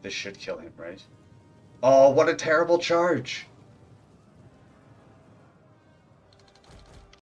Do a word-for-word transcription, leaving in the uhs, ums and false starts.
This should kill him, right? Oh, what a terrible charge!